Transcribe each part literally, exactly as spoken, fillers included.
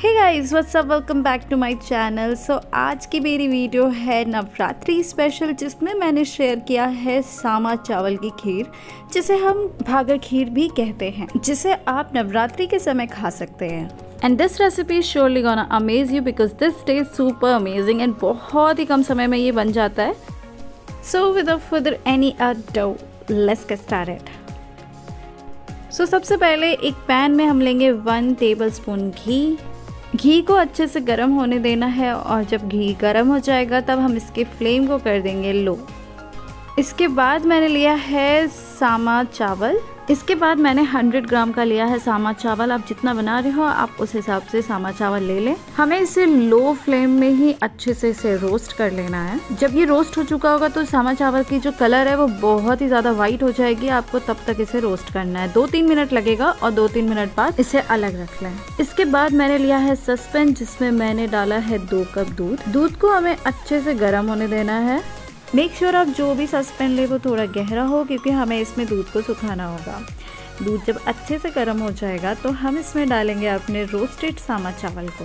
Hey guys what's up, welcome back to my channel. So आज की मेरी video है नवरात्रि स्पेशल, जिसमें मैंने शेयर किया है सामा चावल की खीर, जिसे हम भागर खीर भी कहते हैं, जिसे आप नवरात्रि के समय खा सकते हैं। And this recipe is surely gonna amaze you because this taste super amazing and बहुत ही कम समय में ये बन जाता है। So without further any ado let's get started. So सबसे पहले एक पैन में हम लेंगे वन टेबलस्पून घी। घी को अच्छे से गर्म होने देना है और जब घी गर्म हो जाएगा तब हम इसके फ्लेम को कर देंगे लो। इसके बाद मैंने लिया है सामा चावल। इसके बाद मैंने सौ ग्राम का लिया है सामा चावल। आप जितना बना रहे हो आप उस हिसाब से सामा चावल ले लें। हमें इसे लो फ्लेम में ही अच्छे से इसे रोस्ट कर लेना है। जब ये रोस्ट हो चुका होगा तो सामा चावल की जो कलर है वो बहुत ही ज़्यादा वाइट हो जाएगी। आपको तब तक इसे रोस्ट करना है, दो तीन मिनट लगेगा और दो तीन मिनट बाद इसे अलग रख लें। इसके बाद मैंने लिया है सस्पेन, जिसमें मैंने डाला है दो कप दूध। दूध को हमें अच्छे से गर्म होने देना है। मेक श्योर आप जो भी सस्पेन ले वो थोड़ा गहरा हो, क्योंकि हमें इसमें दूध को सुखाना होगा। दूध जब अच्छे से गर्म हो जाएगा तो हम इसमें डालेंगे अपने रोस्टेड सामा चावल को।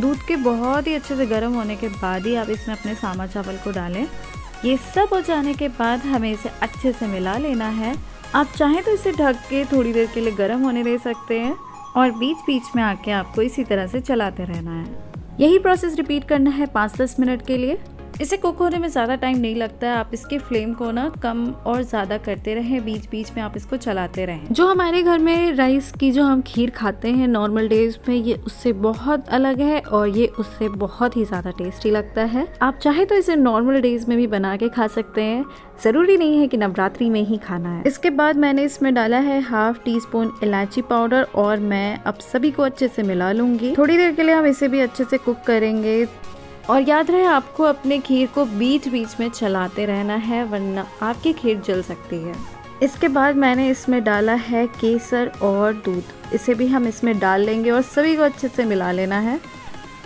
दूध के बहुत ही अच्छे से गर्म होने के बाद ही आप इसमें अपने सामा चावल को डालें। ये सब हो जाने के बाद हमें इसे अच्छे से मिला लेना है। आप चाहें तो इसे ढक के थोड़ी देर के लिए गर्म होने दे सकते हैं और बीच बीच में आके आपको इसी तरह से चलाते रहना है। यही प्रोसेस रिपीट करना है पाँच दस मिनट के लिए। इसे कुक होने में ज़्यादा टाइम नहीं लगता है। आप इसके फ्लेम को ना कम और ज़्यादा करते रहें, बीच बीच में आप इसको चलाते रहें। जो हमारे घर में राइस की जो हम खीर खाते हैं नॉर्मल डेज में, ये उससे बहुत अलग है और ये उससे बहुत ही ज़्यादा टेस्टी लगता है। आप चाहे तो इसे नॉर्मल डेज में भी बना के खा सकते हैं, ज़रूरी नहीं है कि नवरात्रि में ही खाना है। इसके बाद मैंने इसमें डाला है हाफ टी स्पून इलायची पाउडर और मैं अब सभी को अच्छे से मिला लूँगी। थोड़ी देर के लिए हम इसे भी अच्छे से कुक करेंगे। और याद रहे आपको अपने खीर को बीच बीच में चलाते रहना है, वरना आपकी खीर जल सकती है। इसके बाद मैंने इसमें डाला है केसर और दूध। इसे भी हम इसमें डाल लेंगे और सभी को अच्छे से मिला लेना है।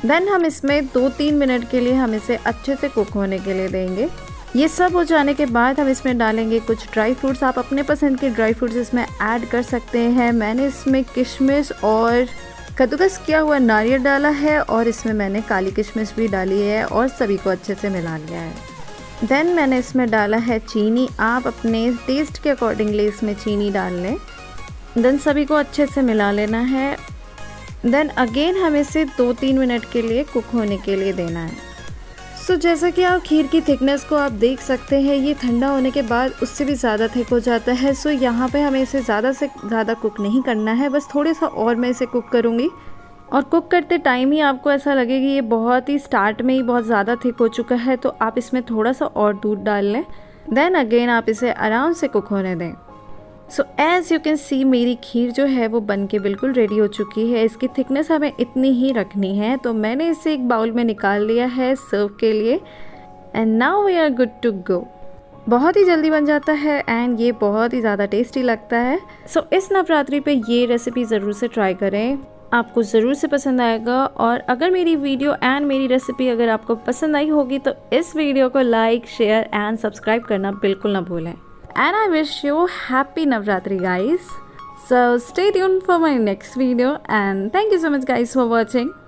देन हम इसमें दो तीन मिनट के लिए हम इसे अच्छे से कुक होने के लिए देंगे। ये सब हो जाने के बाद हम इसमें डालेंगे कुछ ड्राई फ्रूट्स। आप अपने पसंद के ड्राई फ्रूट्स इसमें ऐड कर सकते हैं। मैंने इसमें किशमिश और कद्दूकस किया हुआ नारियल डाला है और इसमें मैंने काली किशमिश भी डाली है और सभी को अच्छे से मिला लिया है। देन मैंने इसमें डाला है चीनी। आप अपने टेस्ट के अकॉर्डिंगली इसमें चीनी डाल लें। देन सभी को अच्छे से मिला लेना है। देन अगेन हमें इसे दो तीन मिनट के लिए कुक होने के लिए देना है। सो so, जैसा कि आप खीर की थिकनेस को आप देख सकते हैं, ये ठंडा होने के बाद उससे भी ज़्यादा थिक हो जाता है। सो so, यहाँ पे हमें इसे ज़्यादा से ज़्यादा कुक नहीं करना है, बस थोड़ा सा और मैं इसे कुक करूँगी। और कुक करते टाइम ही आपको ऐसा लगेगा ये बहुत ही स्टार्ट में ही बहुत ज़्यादा थिक हो चुका है, तो आप इसमें थोड़ा सा और दूध डाल लें। देन अगेन आप इसे आराम से कुक होने दें। So as you can see मेरी खीर जो है वो बन के बिल्कुल रेडी हो चुकी है। इसकी थिकनेस हमें इतनी ही रखनी है, तो मैंने इसे एक बाउल में निकाल लिया है सर्व के लिए। And now we are good to go. बहुत ही जल्दी बन जाता है एंड ये बहुत ही ज़्यादा टेस्टी लगता है। सो so, इस नवरात्रि पे ये रेसिपी ज़रूर से ट्राई करें, आपको ज़रूर से पसंद आएगा। और अगर मेरी वीडियो एंड मेरी रेसिपी अगर आपको पसंद आई होगी तो इस वीडियो को लाइक शेयर एंड सब्सक्राइब करना बिल्कुल ना भूलें। And I wish you happy Navratri guys. So stay tuned for my next video and thank you so much guys for watching.